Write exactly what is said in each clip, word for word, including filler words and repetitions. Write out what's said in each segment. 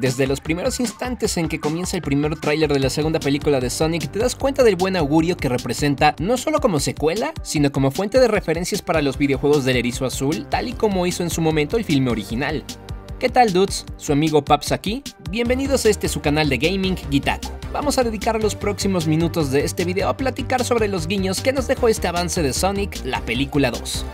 Desde los primeros instantes en que comienza el primer tráiler de la segunda película de Sonic, te das cuenta del buen augurio que representa no solo como secuela, sino como fuente de referencias para los videojuegos del Erizo Azul, tal y como hizo en su momento el filme original. ¿Qué tal, dudes? Su amigo Paps aquí. Bienvenidos a este su canal de gaming, Geetaku. Vamos a dedicar los próximos minutos de este video a platicar sobre los guiños que nos dejó este avance de Sonic, la película dos.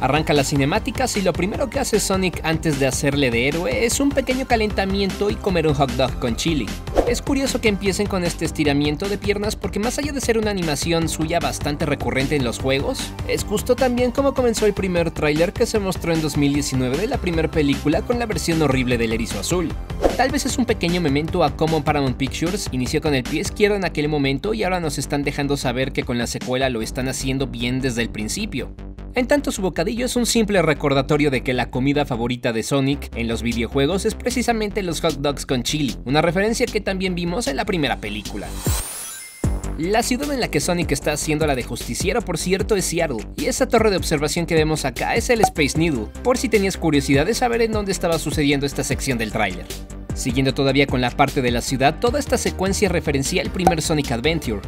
Arranca las cinemáticas y lo primero que hace Sonic antes de hacerle de héroe es un pequeño calentamiento y comer un hot dog con chili. Es curioso que empiecen con este estiramiento de piernas porque más allá de ser una animación suya bastante recurrente en los juegos, es justo también como comenzó el primer tráiler que se mostró en dos mil diecinueve de la primera película con la versión horrible del Erizo Azul. Tal vez es un pequeño memento a cómo Paramount Pictures inició con el pie izquierdo en aquel momento y ahora nos están dejando saber que con la secuela lo están haciendo bien desde el principio. En tanto, su bocadillo es un simple recordatorio de que la comida favorita de Sonic en los videojuegos es precisamente los hot dogs con chili, una referencia que también vimos en la primera película. La ciudad en la que Sonic está haciendo la de justiciero, por cierto, es Seattle, y esa torre de observación que vemos acá es el Space Needle, por si tenías curiosidad de saber en dónde estaba sucediendo esta sección del tráiler. Siguiendo todavía con la parte de la ciudad, toda esta secuencia referencia al primer Sonic Adventure.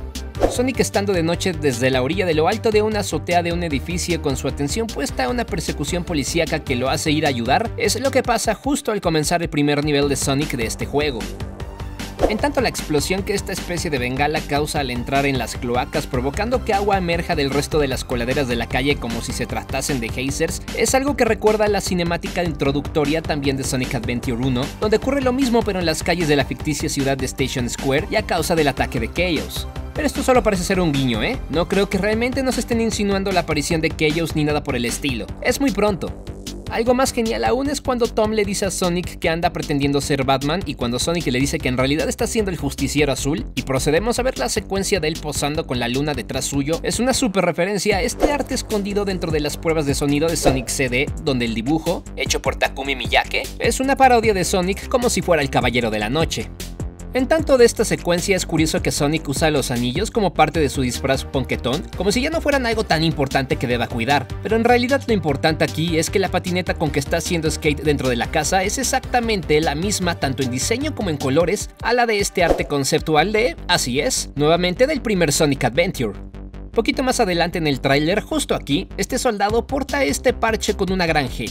Sonic estando de noche desde la orilla de lo alto de una azotea de un edificio con su atención puesta a una persecución policíaca que lo hace ir a ayudar, es lo que pasa justo al comenzar el primer nivel de Sonic de este juego. En tanto, la explosión que esta especie de bengala causa al entrar en las cloacas, provocando que agua emerja del resto de las coladeras de la calle como si se tratasen de geysers, es algo que recuerda a la cinemática introductoria también de Sonic Adventure uno, donde ocurre lo mismo pero en las calles de la ficticia ciudad de Station Square y a causa del ataque de Chaos. Pero esto solo parece ser un guiño, ¿eh? No creo que realmente nos estén insinuando la aparición de Chaos ni nada por el estilo. Es muy pronto. Algo más genial aún es cuando Tom le dice a Sonic que anda pretendiendo ser Batman y cuando Sonic le dice que en realidad está siendo el justiciero azul y procedemos a ver la secuencia de él posando con la luna detrás suyo, es una super referencia a este arte escondido dentro de las pruebas de sonido de Sonic C D, donde el dibujo, hecho por Takumi Miyake, es una parodia de Sonic como si fuera el Caballero de la Noche. En tanto de esta secuencia, es curioso que Sonic usa los anillos como parte de su disfraz ponquetón, como si ya no fueran algo tan importante que deba cuidar, pero en realidad lo importante aquí es que la patineta con que está haciendo skate dentro de la casa es exactamente la misma tanto en diseño como en colores a la de este arte conceptual de, así es, nuevamente del primer Sonic Adventure. Poquito más adelante en el tráiler, justo aquí, este soldado porta este parche con una gran G.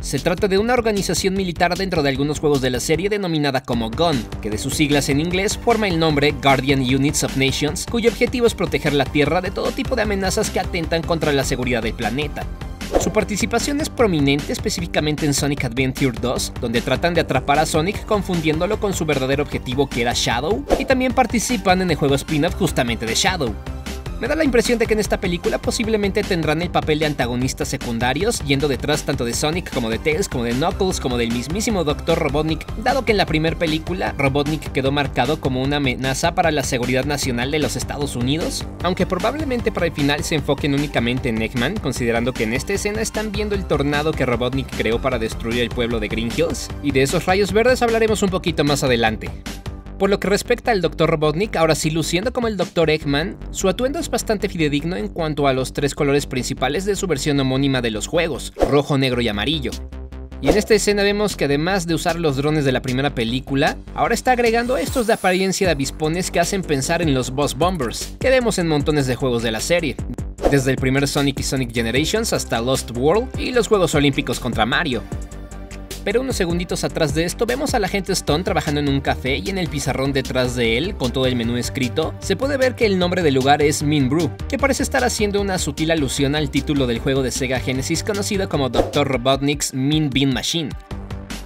Se trata de una organización militar dentro de algunos juegos de la serie denominada como GUN, que de sus siglas en inglés forma el nombre Guardian Units of Nations, cuyo objetivo es proteger la Tierra de todo tipo de amenazas que atentan contra la seguridad del planeta. Su participación es prominente específicamente en Sonic Adventure dos, donde tratan de atrapar a Sonic confundiéndolo con su verdadero objetivo que era Shadow, y también participan en el juego spin-off justamente de Shadow. Me da la impresión de que en esta película posiblemente tendrán el papel de antagonistas secundarios, yendo detrás tanto de Sonic como de Tails, como de Knuckles, como del mismísimo doctor Robotnik, dado que en la primera película Robotnik quedó marcado como una amenaza para la seguridad nacional de los Estados Unidos, aunque probablemente para el final se enfoquen únicamente en Eggman, considerando que en esta escena están viendo el tornado que Robotnik creó para destruir el pueblo de Green Hills, y de esos rayos verdes hablaremos un poquito más adelante. Por lo que respecta al doctor Robotnik, ahora sí luciendo como el doctor Eggman, su atuendo es bastante fidedigno en cuanto a los tres colores principales de su versión homónima de los juegos, rojo, negro y amarillo. Y en esta escena vemos que además de usar los drones de la primera película, ahora está agregando estos de apariencia de avispones que hacen pensar en los Boss Bombers, que vemos en montones de juegos de la serie, desde el primer Sonic y Sonic Generations hasta Lost World y los Juegos Olímpicos contra Mario. Pero unos segunditos atrás de esto vemos a la gente Stone trabajando en un café y en el pizarrón detrás de él, con todo el menú escrito, se puede ver que el nombre del lugar es Mean Brew, que parece estar haciendo una sutil alusión al título del juego de Sega Genesis conocido como doctor Robotnik's Mean Bean Machine.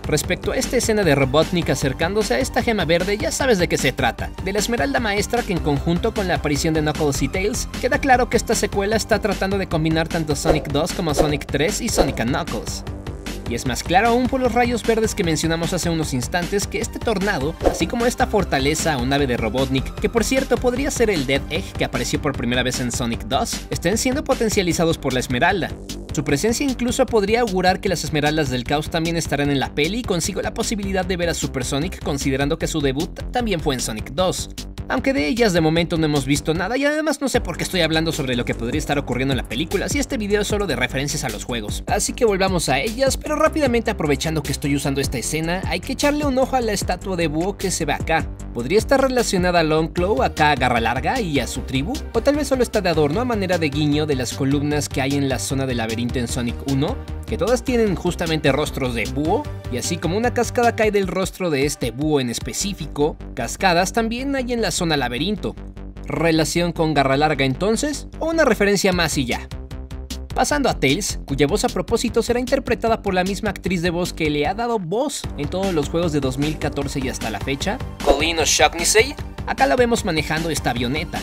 Respecto a esta escena de Robotnik acercándose a esta gema verde, ya sabes de qué se trata, de la Esmeralda Maestra que en conjunto con la aparición de Knuckles y Tails, queda claro que esta secuela está tratando de combinar tanto Sonic dos como Sonic tres y Sonic and Knuckles. Y es más claro aún por los rayos verdes que mencionamos hace unos instantes que este tornado, así como esta fortaleza o nave de Robotnik, que por cierto podría ser el Dead Egg que apareció por primera vez en Sonic dos, estén siendo potencializados por la Esmeralda. Su presencia incluso podría augurar que las Esmeraldas del Caos también estarán en la peli y consigo la posibilidad de ver a Super Sonic considerando que su debut también fue en Sonic dos. aunque de ellas de momento no hemos visto nada, y además no sé por qué estoy hablando sobre lo que podría estar ocurriendo en la película si este video es solo de referencias a los juegos. Así que volvamos a ellas, pero rápidamente, aprovechando que estoy usando esta escena, hay que echarle un ojo a la estatua de búho que se ve acá. Podría estar relacionada a Longclaw, acá a Garra Larga y a su tribu, o tal vez solo está de adorno a manera de guiño de las columnas que hay en la zona del laberinto en Sonic uno, que todas tienen justamente rostros de búho, y así como una cascada cae del rostro de este búho en específico, cascadas también hay en la zona laberinto. ¿Relación con Garra Larga entonces? ¿O una referencia más y ya? Pasando a Tails, cuya voz a propósito será interpretada por la misma actriz de voz que le ha dado voz en todos los juegos de dos mil catorce y hasta la fecha, Colleen O'Shaughnessey. Acá la vemos manejando esta avioneta.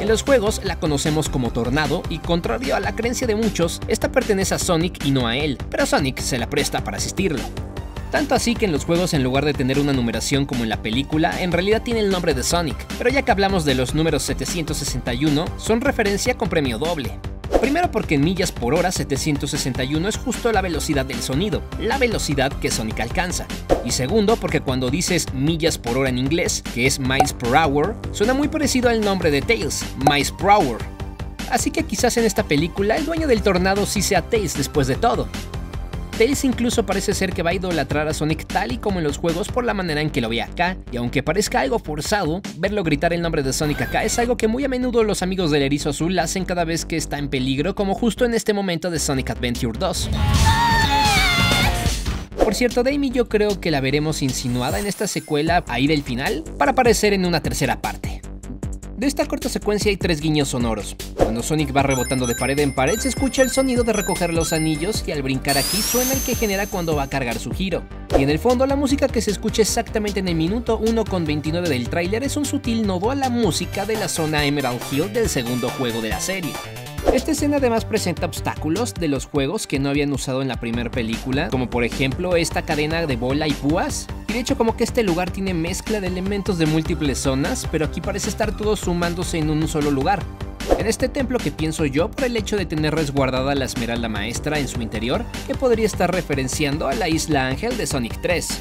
En los juegos la conocemos como Tornado y, contrario a la creencia de muchos, esta pertenece a Sonic y no a él, pero Sonic se la presta para asistirlo. Tanto así que en los juegos, en lugar de tener una numeración como en la película, en realidad tiene el nombre de Sonic, pero ya que hablamos de los números setecientos sesenta y uno, son referencia con premio doble. Primero porque en millas por hora setecientos sesenta y uno es justo la velocidad del sonido, la velocidad que Sonic alcanza. Y segundo porque cuando dices millas por hora en inglés, que es Miles Prower, suena muy parecido al nombre de Tails, Miles Prower. Así que quizás en esta película el dueño del tornado sí sea Tails después de todo. Tails incluso parece ser que va a idolatrar a Sonic tal y como en los juegos por la manera en que lo ve acá, y aunque parezca algo forzado, verlo gritar el nombre de Sonic acá es algo que muy a menudo los amigos del erizo azul hacen cada vez que está en peligro, como justo en este momento de Sonic Adventure dos. Por cierto, Dami yo creo que la veremos insinuada en esta secuela ahí del final, para aparecer en una tercera parte. De esta corta secuencia hay tres guiños sonoros. Cuando Sonic va rebotando de pared en pared se escucha el sonido de recoger los anillos, y al brincar aquí suena el que genera cuando va a cargar su giro. Y en el fondo la música que se escucha exactamente en el minuto uno con veintinueve del tráiler es un sutil nodo a la música de la zona Emerald Hill del segundo juego de la serie. Esta escena además presenta obstáculos de los juegos que no habían usado en la primera película, como por ejemplo esta cadena de bola y púas. Y de hecho como que este lugar tiene mezcla de elementos de múltiples zonas, pero aquí parece estar todo sumándose en un solo lugar. En este templo que pienso yo por el hecho de tener resguardada la Esmeralda Maestra en su interior, que podría estar referenciando a la Isla Ángel de Sonic tres.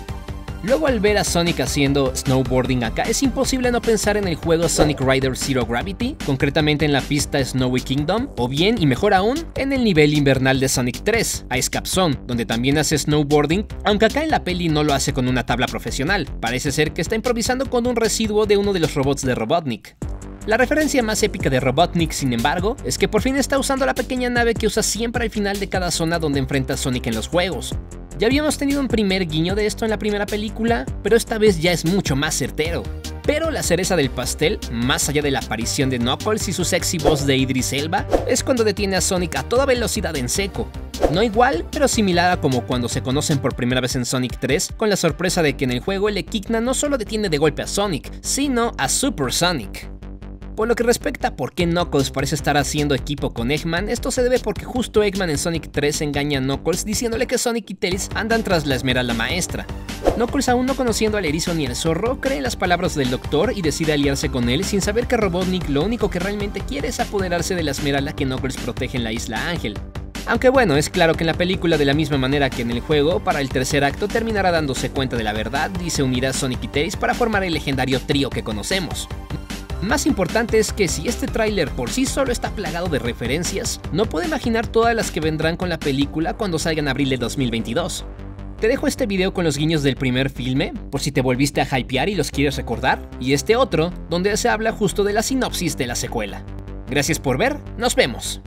Luego al ver a Sonic haciendo snowboarding acá, es imposible no pensar en el juego Sonic Rider Zero Gravity, concretamente en la pista Snowy Kingdom, o bien, y mejor aún, en el nivel invernal de Sonic tres, Ice Cap Zone, donde también hace snowboarding, aunque acá en la peli no lo hace con una tabla profesional, parece ser que está improvisando con un residuo de uno de los robots de Robotnik. La referencia más épica de Robotnik, sin embargo, es que por fin está usando la pequeña nave que usa siempre al final de cada zona donde enfrenta a Sonic en los juegos. Ya habíamos tenido un primer guiño de esto en la primera película, pero esta vez ya es mucho más certero. Pero la cereza del pastel, más allá de la aparición de Knuckles y su sexy voz de Idris Elba, es cuando detiene a Sonic a toda velocidad en seco. No igual, pero similar a como cuando se conocen por primera vez en Sonic tres, con la sorpresa de que en el juego el Equidna no solo detiene de golpe a Sonic, sino a Super Sonic. Por lo que respecta a por qué Knuckles parece estar haciendo equipo con Eggman, esto se debe porque justo Eggman en Sonic tres engaña a Knuckles diciéndole que Sonic y Tails andan tras la Esmeralda Maestra. Knuckles, aún no conociendo al erizo ni al zorro, cree en las palabras del doctor y decide aliarse con él, sin saber que Robotnik lo único que realmente quiere es apoderarse de la Esmeralda que Knuckles protege en la Isla Ángel. Aunque bueno, es claro que en la película, de la misma manera que en el juego, para el tercer acto terminará dándose cuenta de la verdad y se unirá a Sonic y Tails para formar el legendario trío que conocemos. Más importante es que si este tráiler por sí solo está plagado de referencias, no puedo imaginar todas las que vendrán con la película cuando salga en abril de dos mil veintidós. Te dejo este video con los guiños del primer filme, por si te volviste a hypear y los quieres recordar, y este otro, donde se habla justo de la sinopsis de la secuela. Gracias por ver, nos vemos.